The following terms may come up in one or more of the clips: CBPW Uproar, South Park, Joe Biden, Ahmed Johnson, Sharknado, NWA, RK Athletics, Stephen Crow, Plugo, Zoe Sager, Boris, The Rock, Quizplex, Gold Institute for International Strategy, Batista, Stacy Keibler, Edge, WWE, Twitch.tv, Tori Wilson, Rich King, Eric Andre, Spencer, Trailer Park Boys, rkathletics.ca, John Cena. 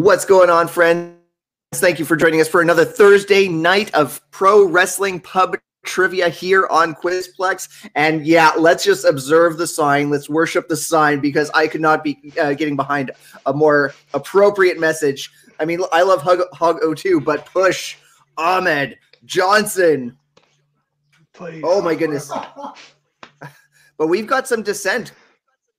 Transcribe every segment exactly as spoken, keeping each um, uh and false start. What's going on, friends? Thank you for joining us for another Thursday night of pro wrestling pub trivia here on Quizplex. And yeah, let's just observe the sign. Let's worship the sign, because I could not be uh, getting behind a more appropriate message. I mean, I love Hug, Hug O two, but push Ahmed Johnson. Please. Oh my goodness. But we've got some dissent,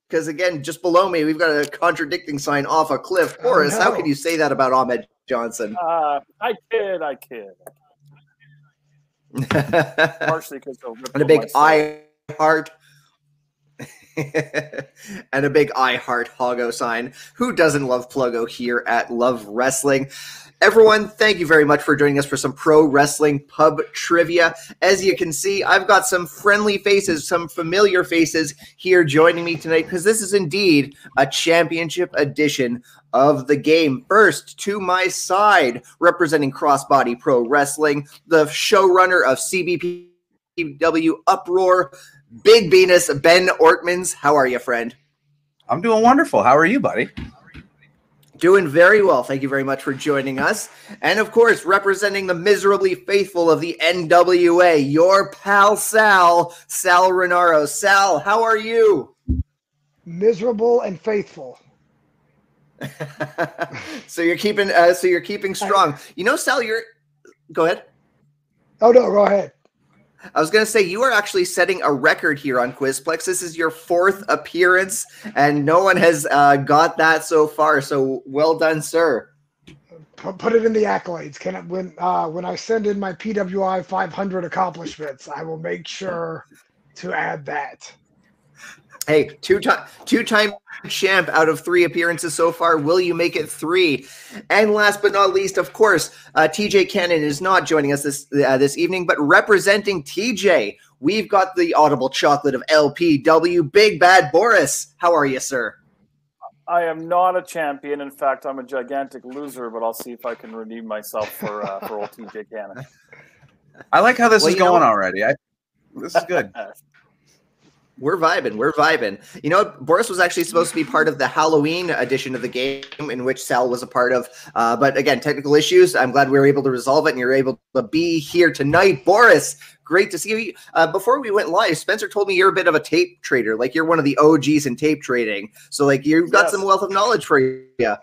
because again, just below me, we've got a contradicting sign off a cliff. Boris, oh, no. How can you say that about Ahmed Johnson? Uh, I kid, I kid. Partially because and a big I heart, and a big I heart Hoggo sign. Who doesn't love Plugo here at Love Wrestling? Everyone, thank you very much for joining us for some pro wrestling pub trivia. As you can see, I've got some friendly faces, some familiar faces here joining me tonight, because this is indeed a championship edition of the game. First, to my side, representing Crossbody Pro Wrestling, the showrunner of C B P W Uproar, Big Venus, Ben Ortmanns. How are you, friend? I'm doing wonderful. How are you, buddy? Doing very well. Thank you very much for joining us. And of course, representing the miserably faithful of the N W A, your pal Sal, Sal Rinauro. Sal, how are you? Miserable and faithful. So you're keeping. Uh, so you're keeping strong. You know, Sal, you're. Go ahead. Oh no, go ahead. I was going to say, you are actually setting a record here on Quizplex. This is your fourth appearance, and no one has uh, got that so far. So well done, sir. Put it in the accolades. Can it, when uh, when I send in my P W I five hundred accomplishments, I will make sure to add that. Hey, two-time two-time champ out of three appearances so far. Will you make it three? And last but not least, of course, uh, T J Cannon is not joining us this uh, this evening, but representing T J, we've got the audible chocolate of L P W, Big Bad Boris. How are you, sir? I am not a champion. In fact, I'm a gigantic loser, but I'll see if I can redeem myself for uh, for old T J Cannon. I like how this well, is going already. I, this is good. We're vibing. We're vibing. You know, Boris was actually supposed to be part of the Halloween edition of the game, in which Sal was a part of. Uh, but again, technical issues. I'm glad we were able to resolve it, and you're able to be here tonight. Boris, great to see you. Uh, before we went live, Spencer told me you're a bit of a tape trader. Like, you're one of the O Gs in tape trading. So, like, you've got yes. some wealth of knowledge for you. Yeah.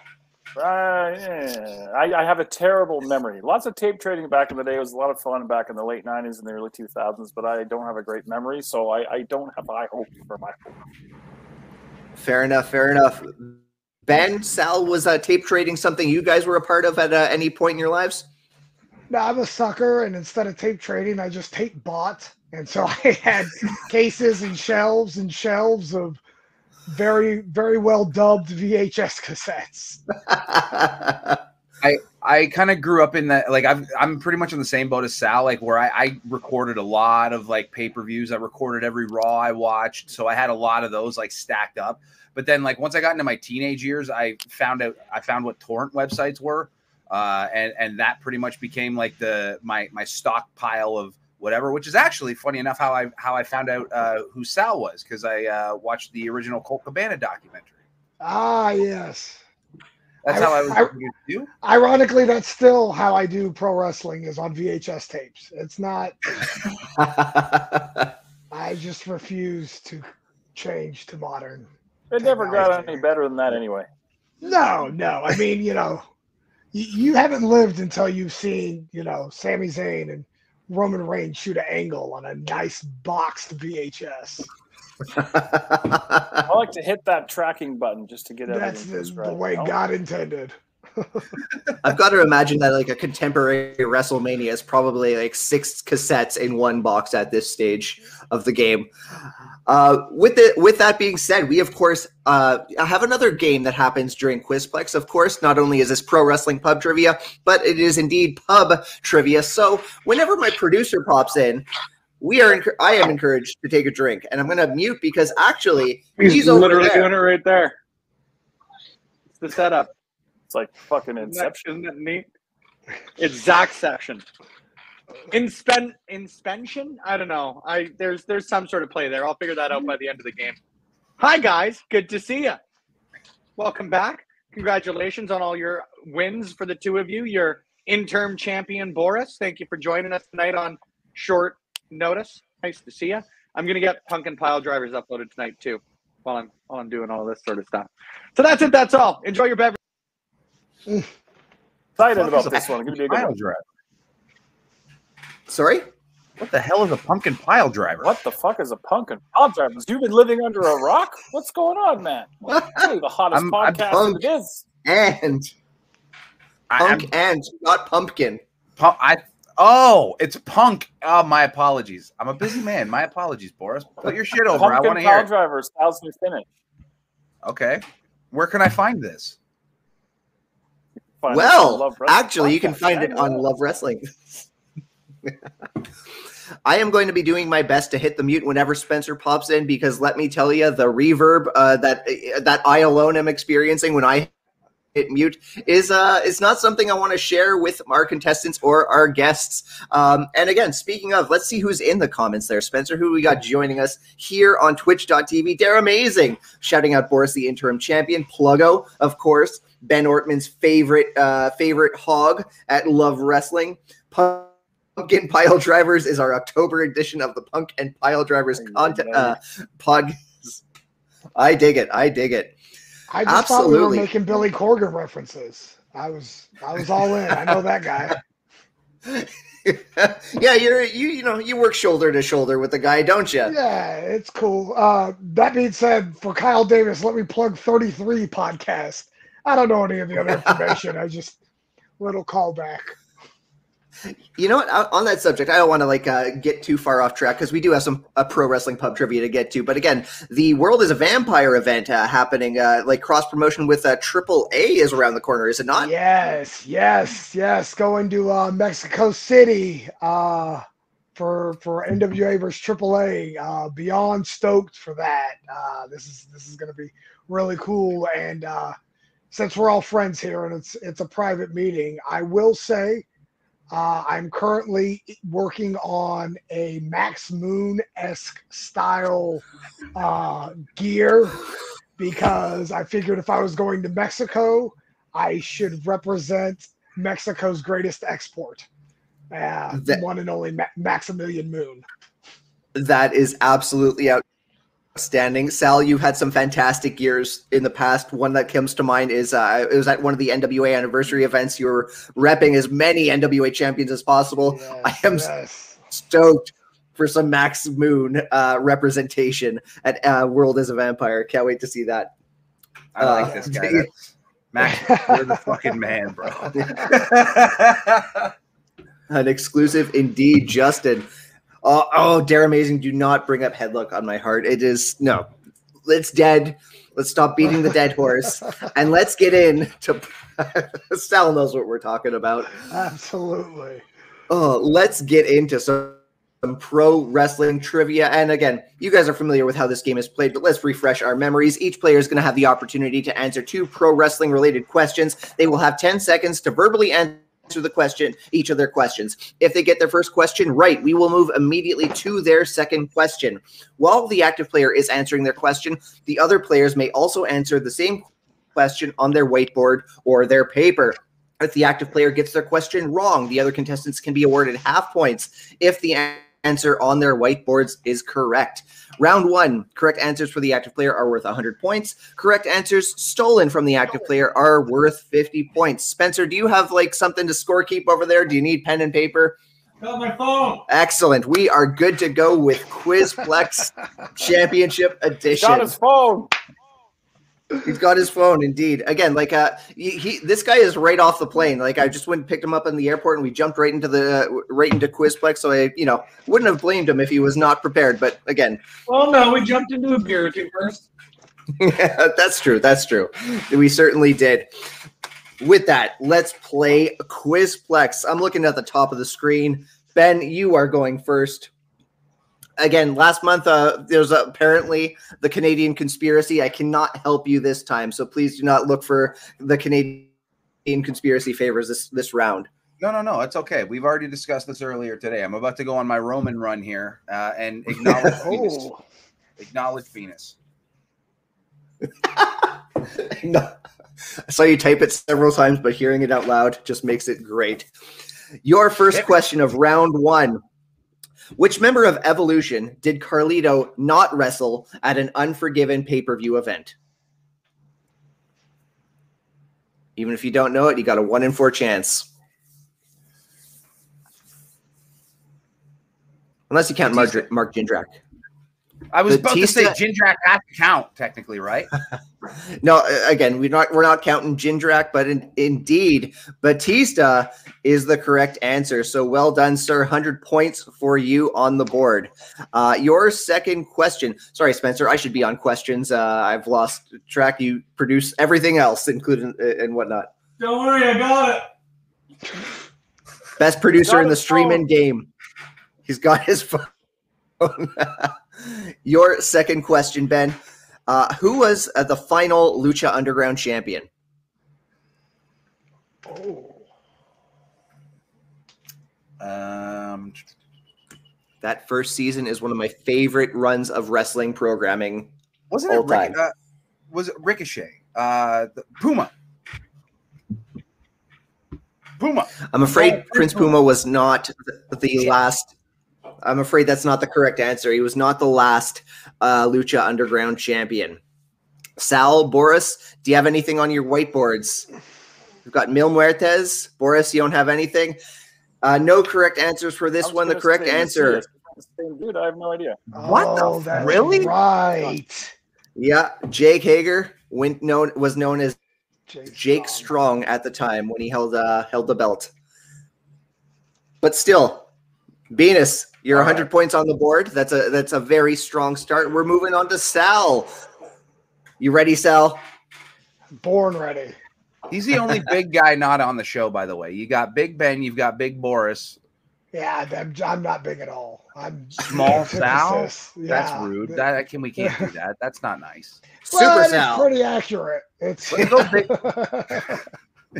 Uh, yeah. I, I have a terrible memory. Lots of tape trading back in the day. It was a lot of fun back in the late nineties and the early two thousands, but I don't have a great memory, so I, I don't have high hopes for my hope. Fair enough, fair enough. Ben, Sal, was uh, tape trading something you guys were a part of at uh, any point in your lives? No, I'm a sucker, and instead of tape trading, I just tape bought, and so I had cases and shelves and shelves of very, very well dubbed V H S cassettes. I I kind of grew up in that. Like, I've, I'm pretty much in the same boat as Sal, like where I, I recorded a lot of like pay-per-views. I recorded every Raw I watched. So I had a lot of those like stacked up. But then like once I got into my teenage years, I found out, I found what torrent websites were. Uh, and, and that pretty much became like the, my, my stockpile of whatever, which is actually funny enough how I how I found out uh, who Sal was, because I uh, watched the original Colt Cabana documentary. Ah, yes. That's I, how I was I, to do. Ironically, that's still how I do pro wrestling, is on V H S tapes. It's not. I just refuse to change to modern. It never got any better than that anyway. No, no. I mean, you know, you, you haven't lived until you've seen, you know, Sami Zayn and Roman Reigns shoot an angle on a nice boxed V H S. I like to hit that tracking button just to get everything. That's this, right, the way you know? God intended. I've got to imagine that like a contemporary WrestleMania is probably like six cassettes in one box at this stage of the game. Uh, with the, with that being said, we of course uh, have another game that happens during Quizplex. Of course, not only is this pro wrestling pub trivia, but it is indeed pub trivia. So whenever my producer pops in, we are I am encouraged to take a drink, and I'm going to mute because actually he's, he's literally doing it right there. It's the setup. It's like fucking Inception. Isn't that, isn't that neat? It's Zach Session. Inspen inspension? I don't know. I there's there's some sort of play there. I'll figure that out by the end of the game. Hi guys, good to see you. Welcome back. Congratulations on all your wins for the two of you. Your interim champion, Boris, thank you for joining us tonight on short notice. Nice to see you. I'm going to get Punk and Pile Drivers uploaded tonight, too, while I'm, while I'm doing all this sort of stuff. So that's it. That's all. Enjoy your beverage. Mm. Excited about this one. Give me a good one. Sorry? What the hell is a Punk and Pile Driver? What the fuck is a Punk and Pile Driver? You've been living under a rock? What's going on, man? What? Hey, the hottest I'm, podcast I'm it is. And. Punk I'm, and not pumpkin. Pump, I oh, it's punk. Oh, my apologies. I'm a busy man. My apologies, Boris. Put your shit over. Pumpkin I want to hear. It. Drivers, how's new finish? Okay, where can I find this? Find well, actually, podcast. You can find it on Love Wrestling. I am going to be doing my best to hit the mute whenever Spencer pops in because let me tell you, the reverb uh, that that I alone am experiencing when I. Hit mute is uh is not something I want to share with our contestants or our guests. Um, and again, speaking of, let's see who's in the comments there. Spencer, who we got joining us here on twitch dot t v. They're amazing. Shouting out Boris, the interim champion. Plugo, of course. Ben Ortmanns' favorite uh, favorite hog at Love Wrestling. Pumpkin Pile Drivers is our October edition of the Punk and Pile Drivers content uh, podcast. I dig it. I dig it. I just Absolutely. Thought we were making Billy Corgan references. I was, I was all in. I know that guy. Yeah, you're, you, you know, you work shoulder to shoulder with the guy, don't you? Yeah, it's cool. Uh, that being said, for Kyle Davis, let me plug thirty-three podcast. I don't know any of the other information. I just little callback. You know what? On that subject, I don't want to like uh, get too far off track because we do have some uh, pro wrestling pub trivia to get to. But again, the World is a Vampire event uh, happening, uh, like cross promotion with uh, Triple A is around the corner, is it not? Yes, yes, yes. Going to uh, Mexico City uh, for for N W A versus Triple A. Uh, beyond stoked for that. Uh, this is this is going to be really cool. And uh, since we're all friends here and it's it's a private meeting, I will say. Uh, I'm currently working on a Max Moon-esque style uh, gear because I figured if I was going to Mexico, I should represent Mexico's greatest export, uh, that, one and only Ma Maximilian Moon. That is absolutely out. Outstanding. Sal, you've had some fantastic years in the past. One that comes to mind is uh, it was at one of the N W A anniversary events. You were repping as many N W A champions as possible. Yes, I am yes. stoked for some Max Moon uh, representation at uh, World is a Vampire. Can't wait to see that. I uh, like this guy. Max, you're the fucking man, bro. An exclusive indeed, Justin. Oh, oh, Dare Amazing, do not bring up Headlock on my heart. It is, no, it's dead. Let's stop beating the dead horse, and let's get in to, Sal knows what we're talking about. Absolutely. Oh, let's get into some, some pro wrestling trivia. And again, you guys are familiar with how this game is played, but let's refresh our memories. Each player is going to have the opportunity to answer two pro wrestling related questions. They will have ten seconds to verbally answer. Answer the question, each of their questions. If they get their first question right, we will move immediately to their second question. While the active player is answering their question, the other players may also answer the same question on their whiteboard or their paper. If the active player gets their question wrong, the other contestants can be awarded half points if the answer on their whiteboards is correct. Round one, correct answers for the active player are worth one hundred points. Correct answers stolen from the active player are worth fifty points. Spencer, do you have like something to scorekeep over there? Do you need pen and paper? Got my phone. Excellent. We are good to go with Quizplex Championship Edition. Got his phone. He's got his phone, indeed. Again, like uh, he, he, this guy is right off the plane. Like I just went and picked him up in the airport, and we jumped right into the uh, right into Quizplex. So I, you know, wouldn't have blamed him if he was not prepared. But again, well, no, we jumped into a beer or two first. Yeah, that's true. That's true. We certainly did. With that, let's play Quizplex. I'm looking at the top of the screen. Ben, you are going first. Again, last month, uh, there was apparently the Canadian conspiracy. I cannot help you this time, so please do not look for the Canadian conspiracy favors this, this round. No, no, no. It's okay. We've already discussed this earlier today. I'm about to go on my Roman run here uh, and acknowledge oh. Venus. Acknowledge Venus. No. I saw you type it several times, but hearing it out loud just makes it great. Your first question of round one. Which member of Evolution did Carlito not wrestle at an Unforgiven pay-per-view event? Even if you don't know it, you got a one in four chance. Unless you count Mark, Mark Jindrak. I was Batista, about to say Jindrak has to count, technically, right? No, again, we're not we're not counting Jindrak, but in, indeed, Batista is the correct answer. So well done, sir. one hundred points for you on the board. Uh, your second question. Sorry, Spencer, I should be on questions. Uh, I've lost track. You produce everything else, including uh, and whatnot. Don't worry, I got it. Best producer in the stream and game. He's got his phone. Your second question, Ben. Uh, who was uh, the final Lucha Underground champion? Oh. Um, that first season is one of my favorite runs of wrestling programming. Wasn't it Ric- uh, was it Ricochet? Uh, the, Puma. Puma. I'm afraid oh, Prince Puma. Puma was not the, the yeah. last. I'm afraid that's not the correct answer. He was not the last uh, Lucha Underground champion. Sal, Boris, do you have anything on your whiteboards? We've got Mil Muertes. Boris, you don't have anything? Uh, no correct answers for this one. The correct say, answer. Dude, I have no idea. What oh, the? That's really? Right. Yeah. Jake Hager went, known, was known as Jake, Jake Strong. Strong at the time when he held, uh, held the belt. But still, Venus, you're one hundred right. points on the board. That's a that's a very strong start. We're moving on to Sal. You ready, Sal? Born ready. He's the only big guy not on the show, by the way. You got Big Ben. You've got Big Boris. Yeah, I'm, I'm not big at all. I'm small Sal. Yeah. That's rude. That can we can't do that. That's not nice. Well, Super Sal. Pretty accurate. It's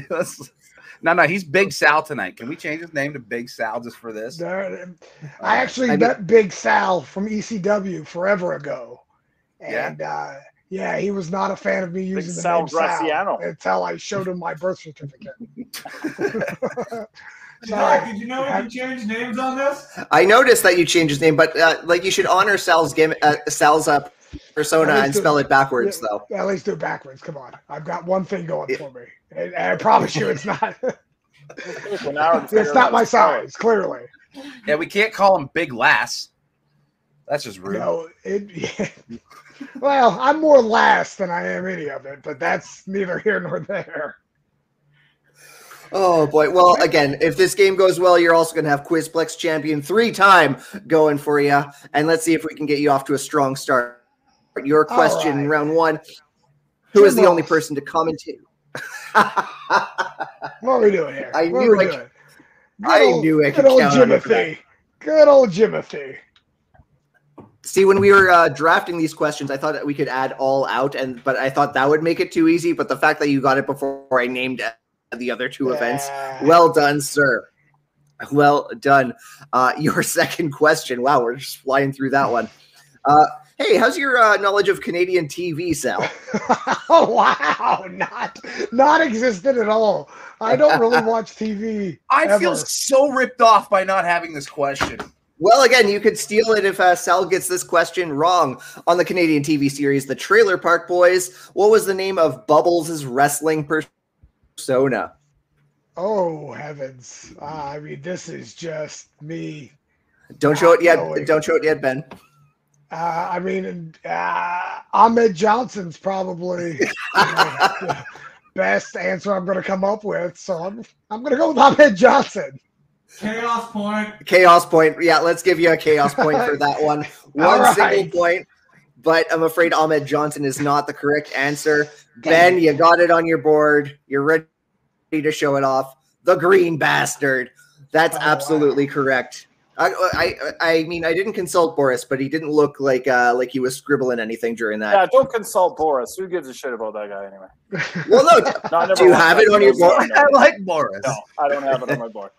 let's. No, no, he's Big Sal tonight. Can we change his name to Big Sal just for this? There, I actually I met Big Sal from E C W forever ago. And, yeah, uh, yeah he was not a fan of me using Big the Sal name Graciano. Sal until I showed him my birth certificate. Sorry. Did you know if you changed names on this? I noticed that you changed his name, but uh, like you should honor Sal's game, uh, Sal's up. Uh, persona and do, spell it backwards yeah, though. At least do it backwards. Come on. I've got one thing going yeah. for me. And, and I promise you it's not it's, it's not my size, clearly. Yeah, we can't call him Big Lass. That's just rude. No, it yeah. Well, I'm more Lass than I am any of it, but that's neither here nor there. Oh, boy. Well, again, if this game goes well, you're also going to have Quizplex champion three-time going for you. And let's see if we can get you off to a strong start. Your question right. in round one. Who is the only person to commentate? What are we doing here? I what knew I could I knew I could count on Jimothy. Good old Jimothy. See, when we were uh, drafting these questions, I thought that we could add all out, and but I thought that would make it too easy. But the fact that you got it before I named the other two yeah. events, well done, sir. Well done. Uh, your second question. Wow, we're just flying through that one. Uh, Hey, how's your uh, knowledge of Canadian T V, Sal? Oh, wow. Not not existent at all. I don't really watch T V. I ever. feel so ripped off by not having this question. Well, again, you could steal it if uh, Sal gets this question wrong. On the Canadian T V series, The Trailer Park Boys, what was the name of Bubbles' wrestling persona? Oh, heavens. Uh, I mean, this is just me. Don't show it yet. Knowing. Don't show it yet, Ben. Uh, I mean, uh, Ahmed Johnson's probably you know, the best answer I'm going to come up with, so I'm I'm going to go with Ahmed Johnson. Chaos point. Chaos point. Yeah, let's give you a chaos point for that one. One right. single point, but I'm afraid Ahmed Johnson is not the correct answer. Ben, you got it on your board. You're ready to show it off. The green bastard. That's oh, absolutely wow. correct. I, I I mean I didn't consult Boris, but he didn't look like uh, like he was scribbling anything during that. Yeah, don't consult Boris. Who gives a shit about that guy anyway? Well, look, no, do you have it on your board? I like Boris. No, I don't have it on my board.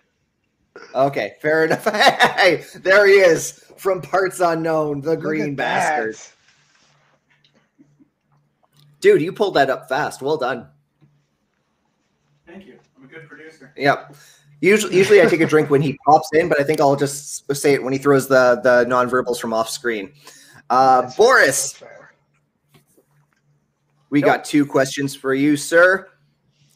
Okay, fair enough. Hey, there he is from Parts Unknown, the look green bastard. That. Dude, you pulled that up fast. Well done. Thank you. I'm a good producer. Yeah. Usually, usually I take a drink when he pops in, but I think I'll just say it when he throws the, the non-verbals from off screen. Uh, Boris, we nope. got two questions for you, sir.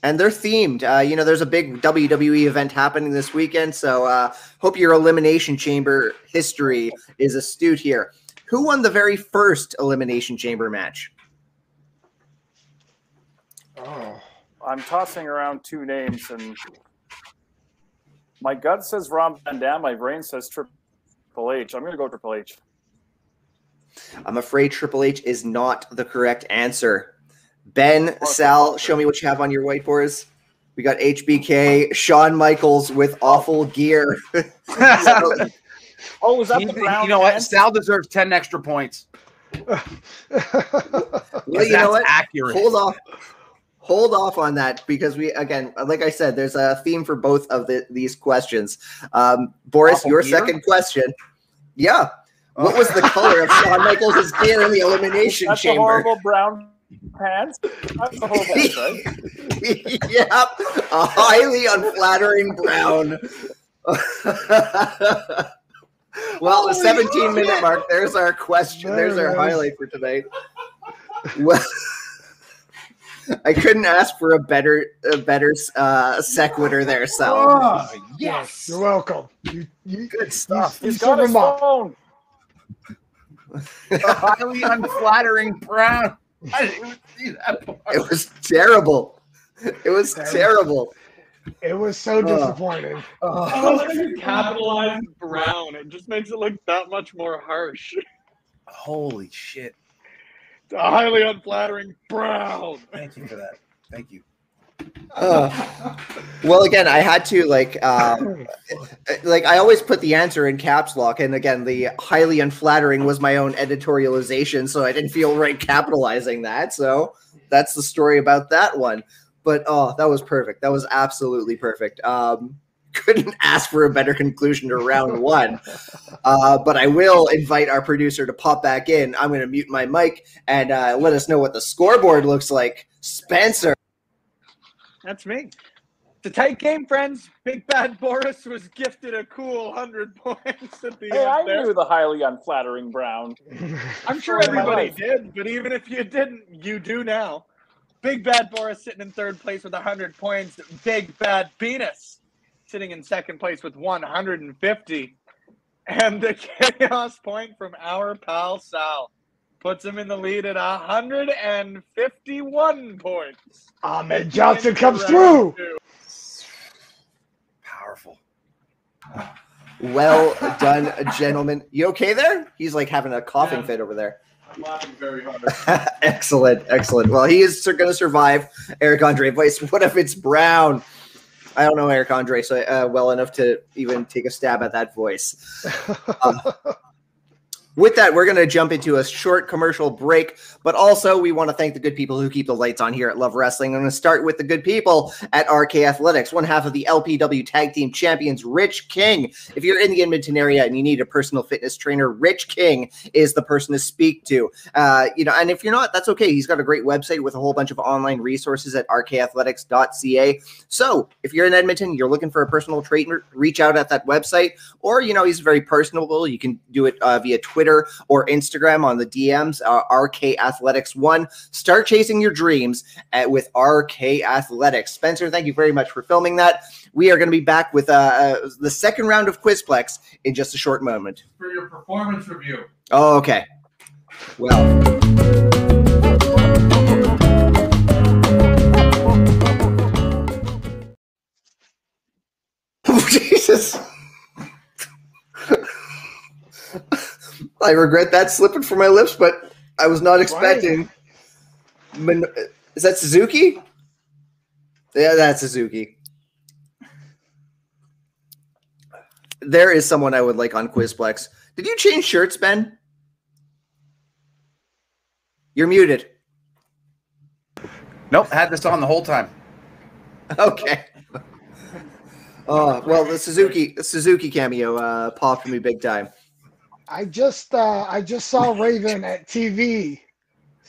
And they're themed. Uh, you know, there's a big W W E event happening this weekend, so uh, hope your Elimination Chamber history is astute here. Who won the very first Elimination Chamber match? Oh, I'm tossing around two names, and my gut says Ron Van Dam. My brain says Triple H. I'm going to go Triple H. I'm afraid Triple H is not the correct answer. Ben, Sal, show me what you have on your whiteboards. We got H B K, Shawn Michaels with awful gear. so, oh, was that you, the brown? You know what? Sal deserves ten extra points. well, you know what? Accurate. Hold off. Hold off on that because we, again, like I said, there's a theme for both of the, these questions. Um, Boris, awful your gear? second question. Yeah. Oh. What was the color of Shawn Michaels' gear in the Elimination That's Chamber? That's a horrible brown. Pants? That's the whole thing, right? Yep. A highly unflattering brown. Well, the seventeen minute mark, there's our question. There's our highlight for tonight. Well, I couldn't ask for a better a better uh, sequitur there, Sal. Oh, yes. You're welcome. You, you, Good stuff. You, you He's got his phone. A highly unflattering brown. I didn't even see that part. It was terrible. It was that terrible. Was, it was so uh, disappointing. Uh, I love how you capitalize brown. It just makes it look that much more harsh. Holy shit. It's a highly unflattering brown. Thank you for that. Thank you. Uh, well, again, I had to like, um, like I always put the answer in caps lock, and again, the highly unflattering was my own editorialization, so I didn't feel right capitalizing that. So that's the story about that one. But oh, that was perfect. That was absolutely perfect. Um, couldn't ask for a better conclusion to round one. Uh, but I will invite our producer to pop back in. I'm going to mute my mic and uh, let us know what the scoreboard looks like, Spencer. That's me. It's a tight game, friends. Big Bad Boris was gifted a cool one hundred points at the hey, end I there. knew the highly unflattering brown. I'm sure everybody did, but even if you didn't, you do now. Big Bad Boris sitting in third place with one hundred points. Big Bad Venus sitting in second place with one hundred fifty. And the chaos point from our pal Sal puts him in the lead at one hundred fifty-one points. Ahmed Johnson comes through. Two. Powerful. Well done, gentlemen. You okay there? He's like having a coughing yeah. fit over there. I'm laughing very hard. Excellent, excellent. Well, he is going to survive Eric Andre Vice. What if it's brown? I don't know Eric Andre so uh, well enough to even take a stab at that voice. Uh, With that, we're going to jump into a short commercial break, but also we want to thank the good people who keep the lights on here at Love Wrestling. I'm going to start with the good people at R K Athletics, one half of the L P W Tag Team Champions, Rich King. If you're in the Edmonton area and you need a personal fitness trainer, Rich King is the person to speak to. Uh, you know, and if you're not, that's okay. He's got a great website with a whole bunch of online resources at r k athletics dot c a. So if you're in Edmonton, you're looking for a personal trainer, reach out at that website, or, you know, he's very personable. You can do it uh, via Twitter. Twitter or Instagram on the D Ms, uh, R K Athletics one. Start chasing your dreams at, with R K Athletics. Spencer, thank you very much for filming that. We are going to be back with uh, uh, the second round of Quizplex in just a short moment. For your performance review. Oh, okay. Well... Oh, Jesus. I regret that slipping from my lips, but I was not expecting. Min Is that Suzuki? Yeah, that's Suzuki. There is someone I would like on Quizplex. Did you change shirts, Ben? You're muted. Nope, had this on the whole time. Okay. Oh, well, the Suzuki the Suzuki cameo uh, popped me big time. I just uh, I just saw Raven at T V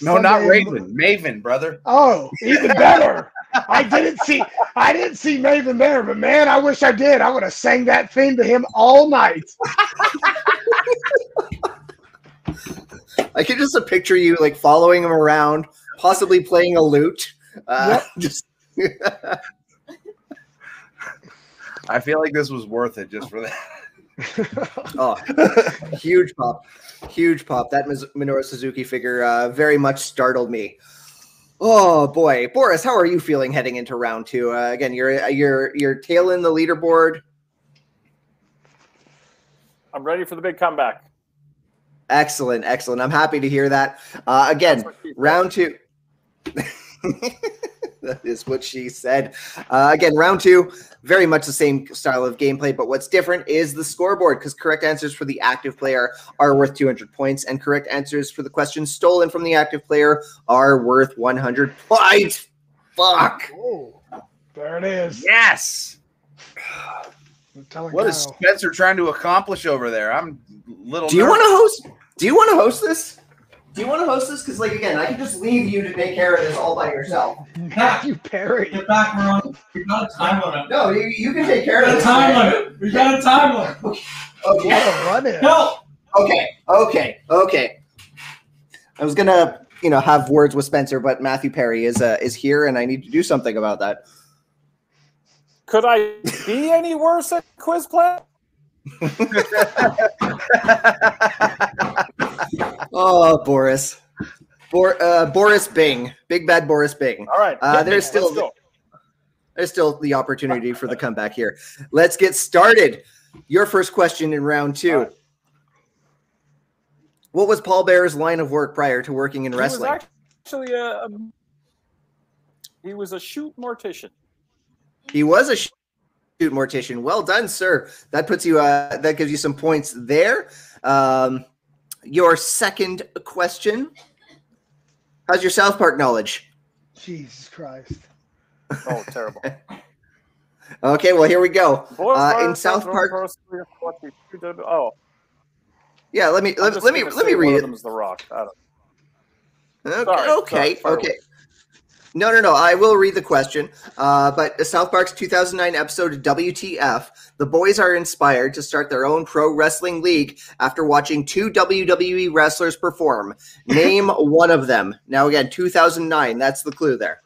No, Sunday not Raven. Maven, brother. Oh, even better. I didn't see I didn't see Maven there, but man, I wish I did. I would have sang that theme to him all night. I can just picture you like following him around, possibly playing a lute. Uh, yep. Just I feel like this was worth it just for that. Oh, huge pop. Huge pop. That Minoru Suzuki figure uh, very much startled me. Oh boy, Boris, how are you feeling heading into round two? Uh, again, you're you're you're tailing the leaderboard. I'm ready for the big comeback. Excellent, excellent. I'm happy to hear that. Uh, again, round two. That is what she said. Uh, again, round two, very much the same style of gameplay, but what's different is the scoreboard, because correct answers for the active player are worth two hundred points, and correct answers for the questions stolen from the active player are worth one hundred points. Fuck. Oh, there it is. Yes. What is Spencer trying to accomplish over there? I'm a little Do nervous. you want to host? Do you want to host this? Do you want to host this? Because, like, again, I can just leave you to take care of this all by yourself. Matthew Perry. Get back, we're on. We've got a time limit. No, you, you can take care We've of this. We've got a time limit. We've got a time limit. Okay. Okay. What a run-in. No. Okay. Okay. Okay. I was going to, you know, have words with Spencer, but Matthew Perry is uh, is here, and I need to do something about that. Could I be any worse at Quizplex? Oh, Boris, Bor uh, Boris Bing, big bad Boris Bing. All right, uh, there's still the, there's still the opportunity for the comeback here. Let's get started. Your first question in round two. Right. What was Paul Bearer's line of work prior to working in he wrestling? Was actually, a, um, he was a shoot mortician. He was a. Sh mortician. Well done, sir. That puts you uh that gives you some points there. Um your second question. How's your South Park knowledge? Jesus Christ. Oh, terrible. Okay, well, here we go. Uh, in South Park. Oh. Yeah, let me let, let me let me read it. The Rock. I don't... Okay, sorry, okay. No, no, no. I will read the question. Uh, but South Park's two thousand nine episode W T F, the boys are inspired to start their own pro wrestling league after watching two W W E wrestlers perform. Name one of them. Now, again, two thousand nine. That's the clue there.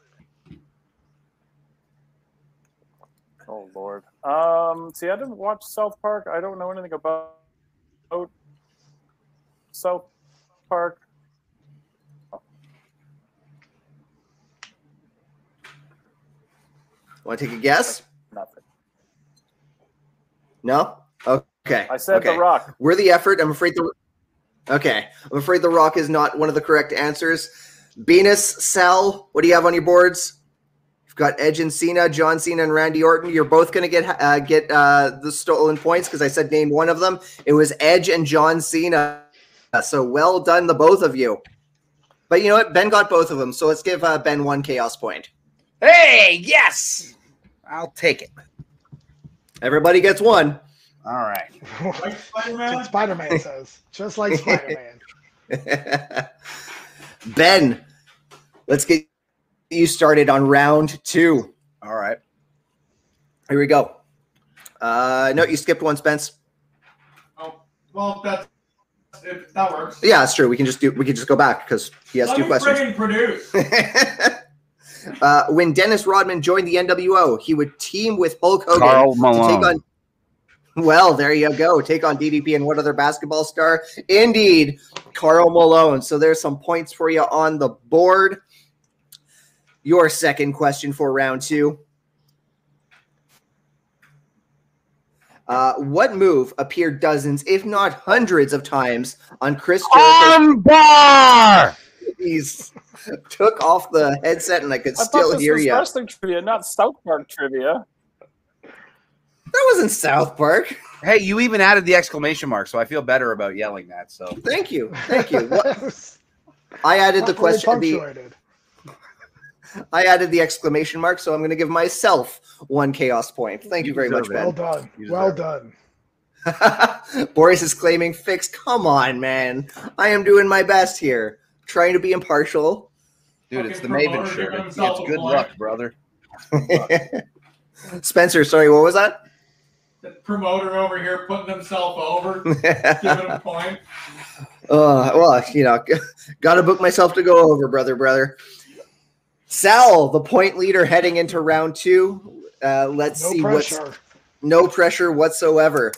Oh, Lord. Um, see, I didn't watch South Park. I don't know anything about South Park. Want to take a guess? Nothing. No? Okay. I said okay. The Rock. We're the effort. I'm afraid the Okay. I'm afraid the Rock is not one of the correct answers. Venus, Sal, what do you have on your boards? You've got Edge and Cena, John Cena and Randy Orton. You're both going to get uh, get uh, the stolen points because I said name one of them. It was Edge and John Cena. So well done, the both of you. But you know what? Ben got both of them. So let's give uh, Ben one chaos point. Hey, yes. I'll take it. Everybody gets one. All right. Like Spider-Man? Spider-Man says. Just like Spider-Man. Ben, let's get you started on round two. All right. Here we go. Uh, no, you skipped one, Spence. Oh, well, that's, if that works. Yeah, that's true. We can just do. We can just go back because he has Let two me questions. Friggin' produce. Uh, when Dennis Rodman joined the N W O, he would team with Hulk Hogan to take on. Well, there you go. Take on D D P and what other basketball star? Indeed, Karl Malone. So there's some points for you on the board. Your second question for round two. Uh, what move appeared dozens, if not hundreds, of times on Chris Jericho's armbar? He's took off the headset and I could I still this hear was you. Wrestling trivia, not South Park trivia. That wasn't South Park. Hey, you even added the exclamation mark, so I feel better about yelling that. So thank you, thank you. What, I added the question. The, I added the exclamation mark, so I'm going to give myself one chaos point. Thank you, you very much, Ben. Well done. Well done. Boris is claiming fix. Come on, man. I am doing my best here. trying to be impartial. Dude, okay, it's the Maven shirt. It's good luck, brother. Spencer, sorry, what was that? The promoter over here putting himself over, giving a point. Uh, well, you know, got to book myself to go over, brother, brother. Sal, the point leader heading into round two. Uh, let's no see pressure. what's no pressure whatsoever.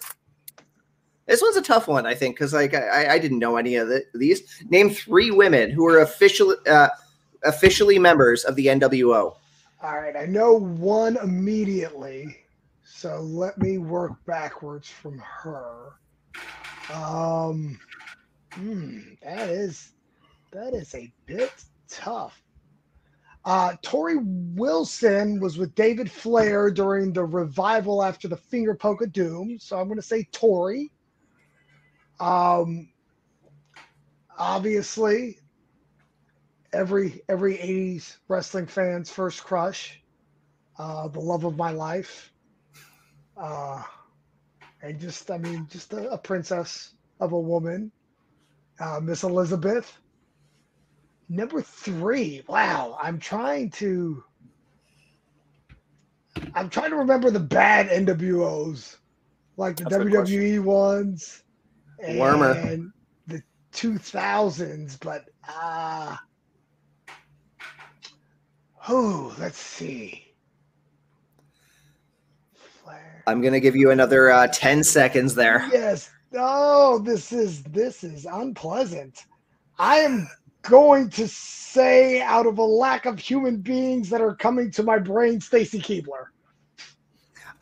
This one's a tough one, I think, because like I, I didn't know any of the, these. Name three women who are officially uh, officially members of the N W O. All right, I know one immediately, so let me work backwards from her. Um, mm, that is that is a bit tough. Uh, Tori Wilson was with David Flair during the revival after the finger poke of doom. So I'm going to say Tori. Um, obviously, every every eighties wrestling fan's first crush, uh, the love of my life, uh, and just I mean, just a, a princess of a woman, uh, Miss Elizabeth. Number three. Wow, I'm trying to. I'm trying to remember the bad N W Os, like the That's W W E ones, and Warmer. the two thousands. But ah, uh, oh, let's see. Flair. I'm gonna give you another uh, ten seconds there. Yes. Oh, this is this is unpleasant. I am. Going to say, out of a lack of human beings that are coming to my brain, Stacy Keibler.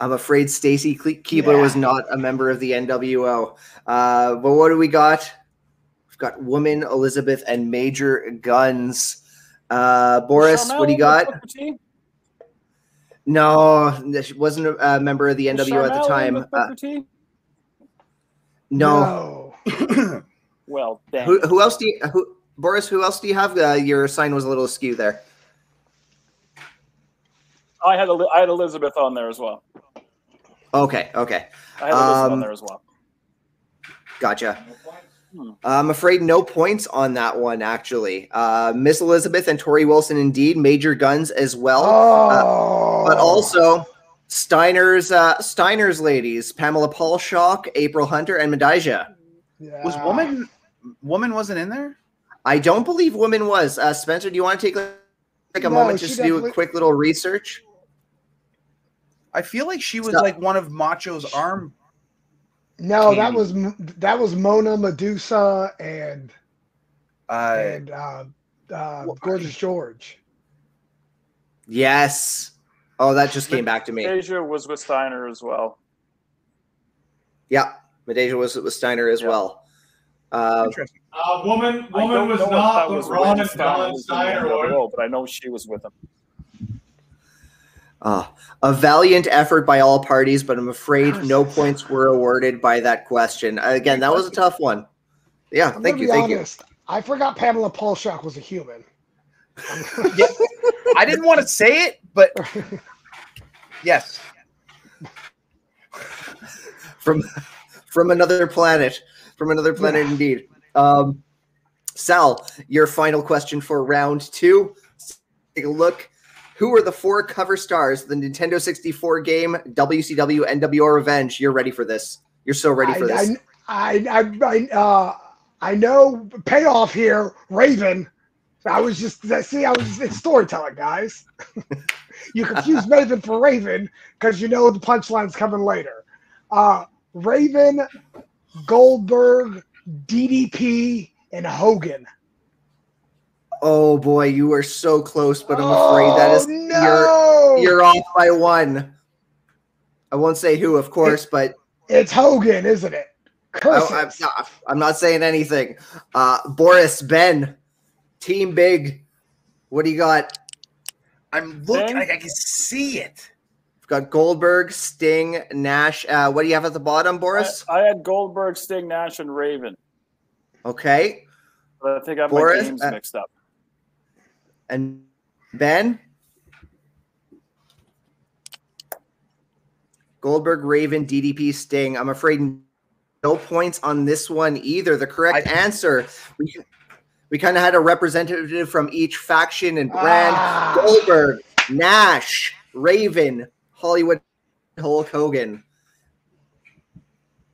I'm afraid Stacy Keibler yeah. was not a member of the N W O. Uh, but what do we got? We've got Woman, Elizabeth, and Major Guns. Uh, Boris, Michelle what do you got? No, she wasn't a member of the Michelle N W O at the time. Uh, no. no. Well, dang. Who, who else do you... Who, Boris, who else do you have? Uh, your sign was a little askew there. I had I had Elizabeth on there as well. Okay, okay. I had Elizabeth um, on there as well. Gotcha. No uh, I'm afraid no points on that one, actually. Uh, Miss Elizabeth and Tori Wilson, indeed. Major Guns as well. Oh. Uh, but also Steiner's uh, Steiner's ladies, Pamela Paulshock, April Hunter, and Medija. Yeah. Was woman woman wasn't in there? I don't believe woman was. Uh, Spencer, do you want to take like, like a no, moment just to do a quick little research? I feel like she was Stop. like one of Macho's arm. No, candy. that was that was Mona Medusa and uh, and uh, uh, well, Gorgeous I, George. Yes. Oh, that just came back to me. Medija was with Steiner as well. Yeah, Medija was with Steiner as yeah. well. Uh, Interesting. Uh, woman, woman was not with Ron and Colin Steiner, or but I know she was with him. Uh, a valiant effort by all parties, but I'm afraid no points were awarded by that question. Again, that was a tough one. Yeah, I'm thank you, thank honest, you. I forgot Pamela Paulshock was a human. yeah, I didn't want to say it, but yes, from from another planet. From another planet, yeah. indeed. Um, Sal, your final question for round two. Take a look. Who are the four cover stars of the Nintendo sixty-four game W C W N W O Revenge? You're ready for this. You're so ready for I, this. I I I, uh, I know payoff here. Raven. I was just see. I was it's storytelling, guys. You confuse Maven for Raven because you know the punchline's coming later. Uh, Raven. Goldberg, D D P, and Hogan. Oh boy, you are so close, but I'm oh, afraid that is no. you're, you're off by one. I won't say who, of course, it, but it's Hogan, isn't it? Curses. I, I'm, not, I'm not saying anything. Uh, Boris, Ben, Team Big, what do you got? I'm looking. I, I can see it. Got Goldberg, Sting, Nash. Uh, what do you have at the bottom, Boris? I, I had Goldberg, Sting, Nash, and Raven. Okay. But I think I have Boris, my games uh, mixed up. And Ben? Goldberg, Raven, D D P, Sting. I'm afraid no points on this one either. The correct I, answer. We, We kind of had a representative from each faction and brand. Ah. Goldberg, Nash, Raven, Hollywood, Hulk Hogan.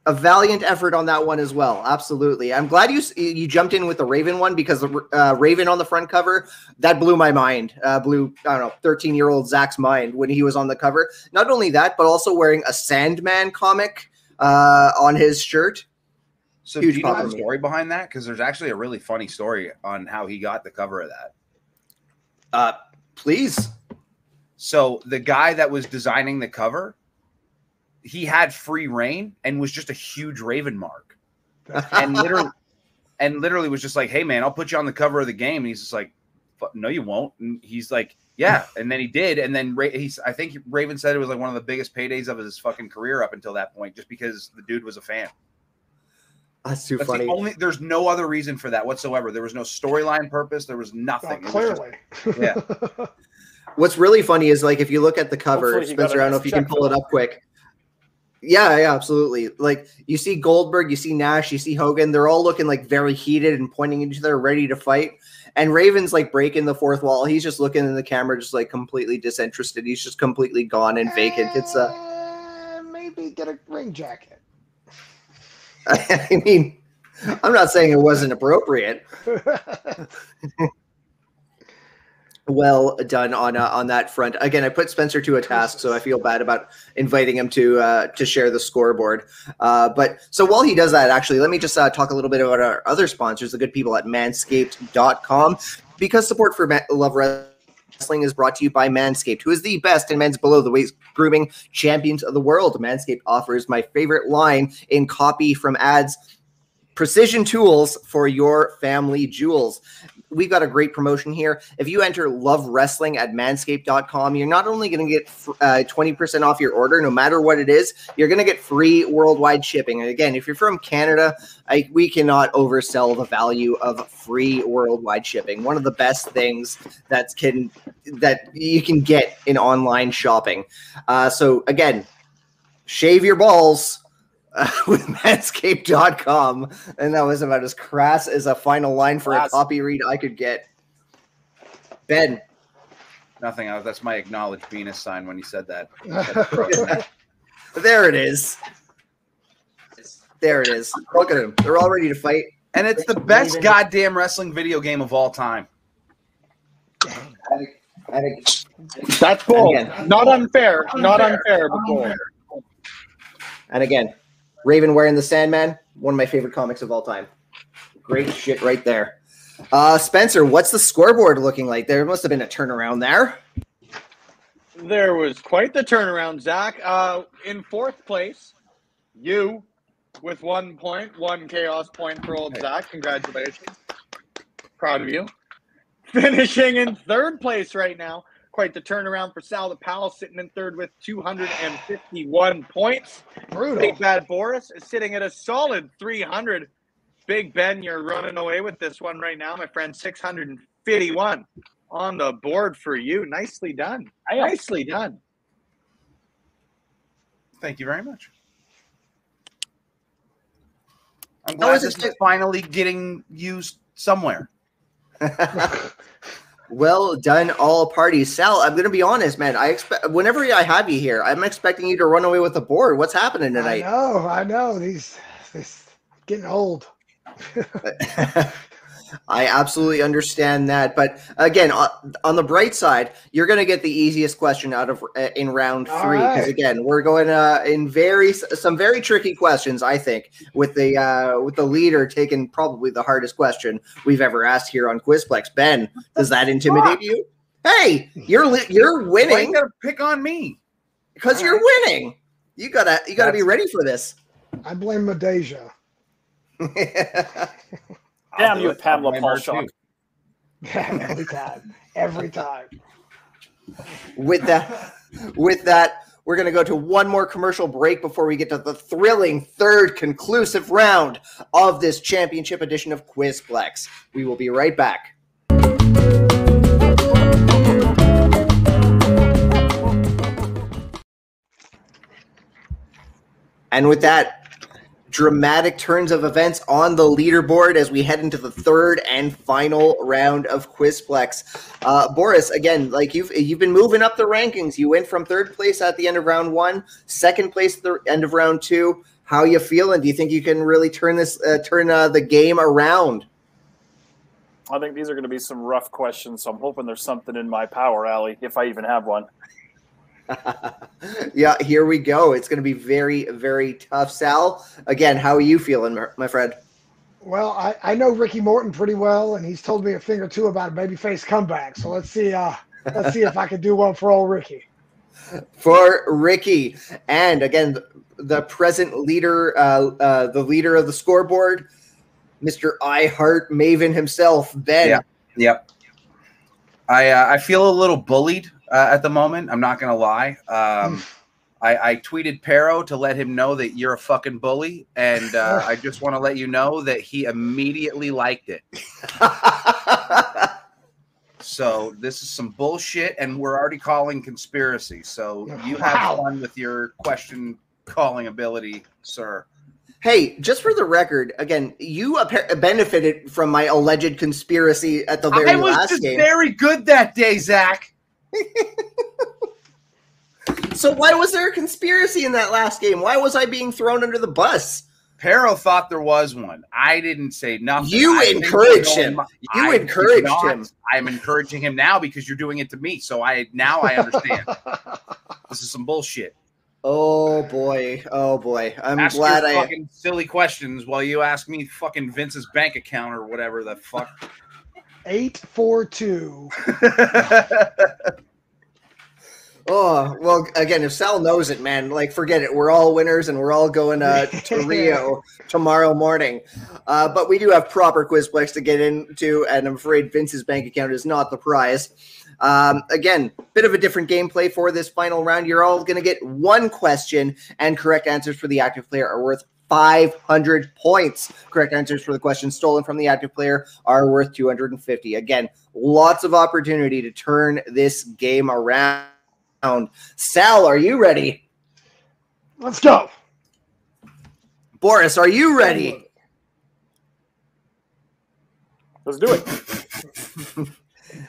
A valiant effort on that one as well. Absolutely. I'm glad you you jumped in with the Raven one, because uh, Raven on the front cover, that blew my mind. Uh, blew, I don't know, thirteen-year-old Zach's mind when he was on the cover. Not only that, but also wearing a Sandman comic uh, on his shirt. So huge. Do you know the story behind that? Because there's actually a really funny story on how he got the cover of that. Uh, please. So the guy that was designing the cover, he had free reign and was just a huge Raven mark, and literally, and literally was just like, "Hey man, I'll put you on the cover of the game." And he's just like, "No, you won't." And he's like, "Yeah." And then he did. And then Ra he's, I think Raven said it was like one of the biggest paydays of his fucking career up until that point, just because the dude was a fan. That's too That's funny. The only, there's no other reason for that whatsoever. There was no storyline purpose. There was nothing. Oh, clearly. Was just, yeah. What's really funny is, like, if you look at the cover, Spencer, I don't know if you can pull it up quick. Yeah, yeah, absolutely. Like, you see Goldberg, you see Nash, you see Hogan. They're all looking, like, very heated and pointing at each other, ready to fight. And Raven's, like, breaking the fourth wall. He's just looking in the camera, just, like, completely disinterested. He's just completely gone and vacant. It's a uh, maybe get a ring jacket. I mean, I'm not saying it wasn't appropriate. Well done on uh, on that front. Again, I put Spencer to a task, so I feel bad about inviting him to uh, to share the scoreboard. Uh, but so while he does that, actually, let me just uh, talk a little bit about our other sponsors, the good people at manscaped dot com, because support for Ma Love Wrestling is brought to you by Manscaped, who is the best in men's below-the-waist grooming, champions of the world. Manscaped offers my favorite line in copy from ads, precision tools for your family jewels. We've got a great promotion here. If you enter Love Wrestling at manscaped dot com, you're not only going to get uh, twenty percent off your order, no matter what it is, you're going to get free worldwide shipping. And again, if you're from Canada, I, we cannot oversell the value of free worldwide shipping. One of the best things that, can, that you can get in online shopping. Uh, so again, shave your balls Uh, with manscaped dot com, and that was about as crass as a final line for crass. a copy read I could get. Ben. Nothing. That's my acknowledged Venus sign when you said that. There it is. There it is. Look at them. They're all ready to fight. And it's the best goddamn wrestling video game of all time. That's cool. Not unfair. Not unfair. Before. And again, Raven wearing the Sandman, one of my favorite comics of all time. Great shit right there. Uh, Spencer, what's the scoreboard looking like? There must have been a turnaround there. There was quite the turnaround, Zach. Uh, in fourth place, you with one point, one chaos point for old Zach. Congratulations. Proud of you. Finishing in third place right now. Quite the turnaround for Sal the Pal, sitting in third with two hundred fifty-one points. Brutal. Big Bad Boris is sitting at a solid three hundred. Big Ben, you're running away with this one right now, my friend. six hundred fifty-one on the board for you. Nicely done. Nicely done. Thank you very much. I'm glad this is finally getting used somewhere. Well done, all parties. Sal, I'm going to be honest, man. I expect whenever I have you here, I'm expecting you to run away with the board. What's happening tonight? I know, I know. These, these getting old. I absolutely understand that, but again, on the bright side, you're going to get the easiest question out of uh, in round three. Because right. again, we're going uh, in very some very tricky questions. I think with the uh, with the leader taking probably the hardest question we've ever asked here on Quizplex. Ben, does that intimidate you? Hey, you're you're winning. Why you gotta pick on me because you're winning. You gotta you gotta That's, be ready for this. I blame Medeja. Damn you, Pamela Paul Shock. Every time. Every time. With that, with that, we're going to go to one more commercial break before we get to the thrilling third conclusive round of this championship edition of Quizplex. We will be right back. And with that, dramatic turns of events on the leaderboard as we head into the third and final round of Quizplex. Uh, Boris, again, like you've you've been moving up the rankings. You went from third place at the end of round one, second place at the end of round two. How are you feeling? Do you think you can really turn this uh, turn uh, the game around? I think these are going to be some rough questions, so I'm hoping there's something in my power alley, if I even have one. Yeah, here we go. It's going to be very, very tough. Sal, again, how are you feeling, my friend? Well, I, I know Ricky Morton pretty well, and he's told me a thing or two about a babyface comeback. So let's see, uh, let's see if I can do one for old Ricky. For Ricky, and again, the present leader, uh, uh, the leader of the scoreboard, Mister I Heart Maven himself, Ben. Yep. Yep. I uh, I feel a little bullied uh, at the moment. I'm not gonna lie. Um, I, I tweeted Pero to let him know that you're a fucking bully, and uh, I just want to let you know that he immediately liked it. So this is some bullshit, and we're already calling conspiracy. So you have wow. fun with your question calling ability, sir. Hey, just for the record, again, you benefited from my alleged conspiracy at the very last game. I was just game. very good that day, Zach. So why was there a conspiracy in that last game? Why was I being thrown under the bus? Pero thought there was one. I didn't say nothing. You I encouraged him. My, you I encouraged him. I'm encouraging him now because you're doing it to me. So I now I understand. This is some bullshit. Oh boy! Oh boy! I'm ask glad your I fucking silly questions while you ask me fucking Vince's bank account or whatever the fuck. Eight four two. Oh well, again, if Sal knows it, man, like forget it. We're all winners, and we're all going uh, to Rio tomorrow morning. Uh, but we do have proper Quizplex to get into, and I'm afraid Vince's bank account is not the prize. Um, again, bit of a different gameplay for this final round. You're all going to get one question, and correct answers for the active player are worth five hundred points. Correct answers for the questions stolen from the active player are worth two hundred fifty. Again, lots of opportunity to turn this game around. Sal, are you ready? Let's go. Boris, are you ready? Let's do it.